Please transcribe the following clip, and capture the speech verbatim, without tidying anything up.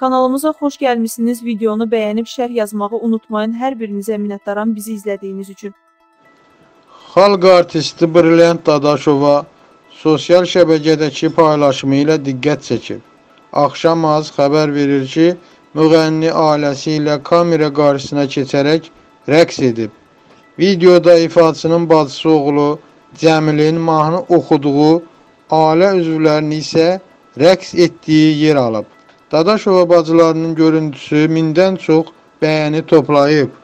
Kanalımıza xoş gəlmisiniz. Videonu bəyənib şərh yazmağı unutmayın. Hər birinizə minnətdaram bizi izlədiyiniz üçün. Xalq artisti Brilliant Dadaşova sosial şəbəkədəki paylaşımı ilə diqqət çəkib. Axşam az xəbər verir ki, müğənni ailəsi ilə kamera qarşısına keçərək rəqs edib. Videoda ifaçının bacısı oğlu Cəmilin mahnı oxuduğu, ailə üzvlərini isə rəqs etdiyi yer alıb. Dadaşova bacılarının görüntüsü mindən çox bəyəni toplayıb.